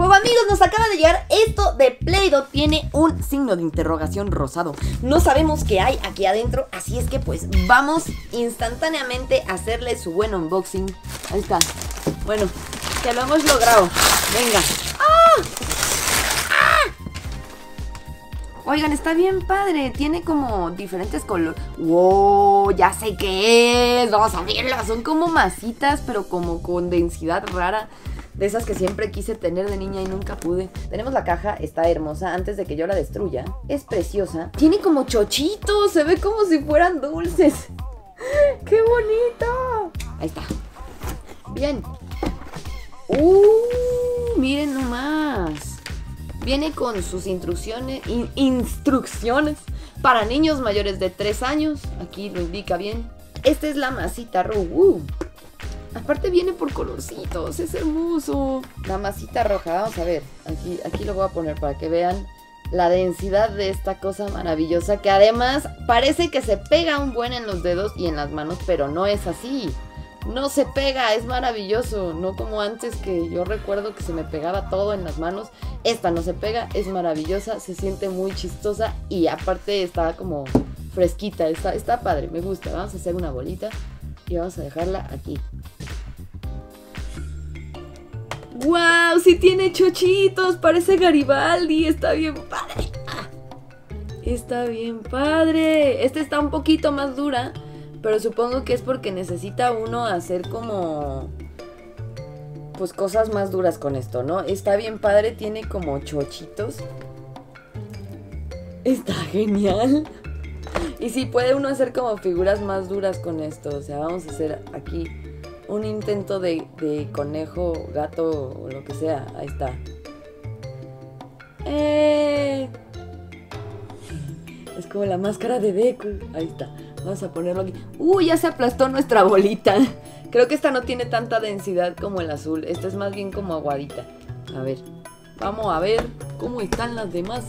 Pues amigos, nos acaba de llegar esto de Play-Doh. Tiene un signo de interrogación rosado. No sabemos qué hay aquí adentro, así es que pues vamos instantáneamente a hacerle su buen unboxing. Ahí está. Bueno, que lo hemos logrado. Venga. ¡Ah! ¡Ah! Oigan, está bien padre. Tiene como diferentes colores. ¡Wow! Ya sé qué es. Vamos a verla. Son como masitas, pero como con densidad rara. De esas que siempre quise tener de niña y nunca pude. Tenemos la caja, está hermosa. Antes de que yo la destruya, es preciosa. Tiene como chochitos, se ve como si fueran dulces. ¡Qué bonito! Ahí está. Bien. Miren nomás. Viene con sus instrucciones para niños mayores de 3 años. Aquí lo indica bien. Esta es la masita roja. Aparte viene por colorcitos, es hermoso. La masita roja, vamos a ver. Aquí lo voy a poner para que vean la densidad de esta cosa maravillosa, que además parece que se pega un buen en los dedos y en las manos, pero no es así. No se pega, es maravilloso. No como antes, que yo recuerdo que se me pegaba todo en las manos. Esta no se pega, es maravillosa, se siente muy chistosa. Y aparte está como fresquita, está padre, me gusta. Vamos a hacer una bolita y vamos a dejarla aquí. ¡Wow! ¡Sí tiene chochitos! ¡Parece Garibaldi! ¡Está bien padre! ¡Está bien padre! Esta está un poquito más dura, pero supongo que es porque necesita uno hacer como... pues cosas más duras con esto, ¿no? Está bien padre, tiene como chochitos. ¡Está genial! Y sí, puede uno hacer como figuras más duras con esto. O sea, vamos a hacer aquí... un intento de conejo, gato o lo que sea. Ahí está. Es como la máscara de Deku. Ahí está. Vamos a ponerlo aquí. ¡Uy! Ya se aplastó nuestra bolita. Creo que esta no tiene tanta densidad como el azul. Esta es más bien como aguadita. A ver. Vamos a ver cómo están las demás.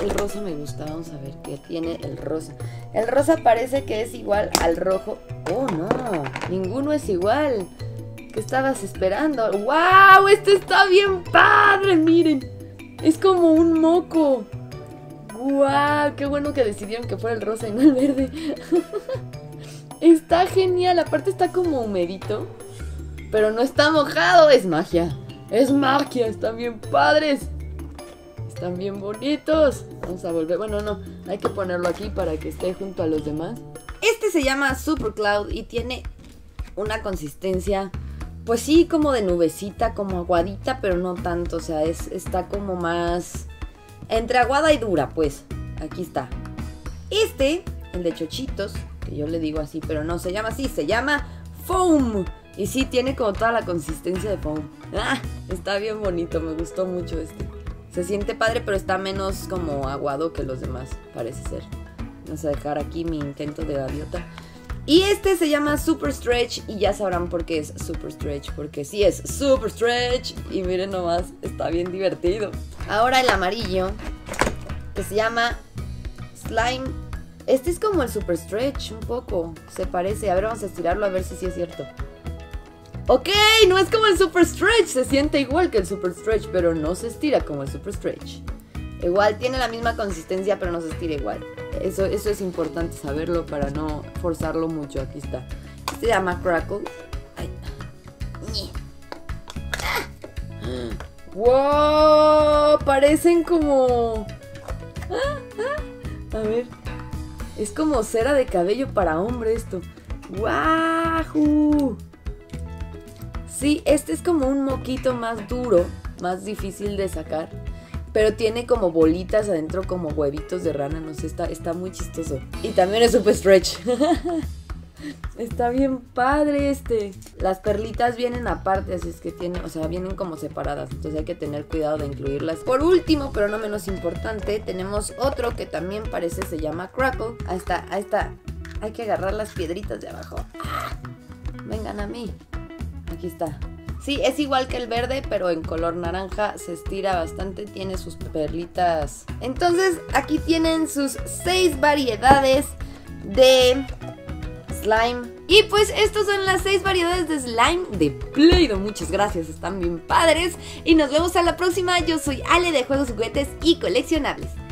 El rosa me gusta. Vamos a ver qué tiene el rosa. El rosa parece que es igual al rojo. ¡Oh, no! Ninguno es igual. ¿Qué estabas esperando? ¡Wow! ¡Este está bien padre! ¡Miren! Es como un moco. ¡Wow! ¡Qué bueno que decidieron que fuera el rosa y no el verde! Está genial. Aparte está como humedito, pero no está mojado. ¡Es magia! ¡Es magia! ¡Están bien padres! ¡Están bien bonitos! Vamos a volver... bueno, no. Hay que ponerlo aquí para que esté junto a los demás. Este se llama Super Cloud y tiene una consistencia, pues sí, como de nubecita, como aguadita, pero no tanto. O sea, está como más entre aguada y dura, pues. Aquí está. Este, el de chochitos, que yo le digo así, pero no se llama así, se llama Foam. Y sí, tiene como toda la consistencia de foam. ¡Ah! Está bien bonito, me gustó mucho este. Se siente padre, pero está menos como aguado que los demás, parece ser. Vamos a dejar aquí mi intento de gaviota. Y este se llama Super Stretch y ya sabrán por qué es Super Stretch, porque sí es Super Stretch. Y miren nomás, está bien divertido. Ahora el amarillo, que se llama Slime. Este es como el Super Stretch, un poco se parece. A ver, vamos a estirarlo a ver si sí es cierto. Ok, no es como el Super Stretch, se siente igual que el Super Stretch, pero no se estira como el Super Stretch. Igual, tiene la misma consistencia, pero no se estira igual. Eso es importante saberlo para no forzarlo mucho. Aquí está. Se llama Crackle. Ay. ¡Wow! Parecen como... a ver. Es como cera de cabello para hombre esto. ¡Guau! Sí, este es como un moquito más duro, más difícil de sacar. Pero tiene como bolitas adentro, como huevitos de rana, no sé, está muy chistoso. Y también es Super Stretch. Está bien padre este. Las perlitas vienen aparte, así es que tienen, o sea, vienen como separadas. Entonces hay que tener cuidado de incluirlas. Por último, pero no menos importante, tenemos otro que también parece se llama Crackle. Ahí está. Hay que agarrar las piedritas de abajo. ¡Ah! Vengan a mí. Aquí está. Sí, es igual que el verde, pero en color naranja, se estira bastante, tiene sus perlitas. Entonces, aquí tienen sus 6 variedades de slime. Y pues estas son las 6 variedades de slime de Play-Doh. Muchas gracias, están bien padres. Y nos vemos a la próxima. Yo soy Ale de Juegos, Juguetes y Coleccionables.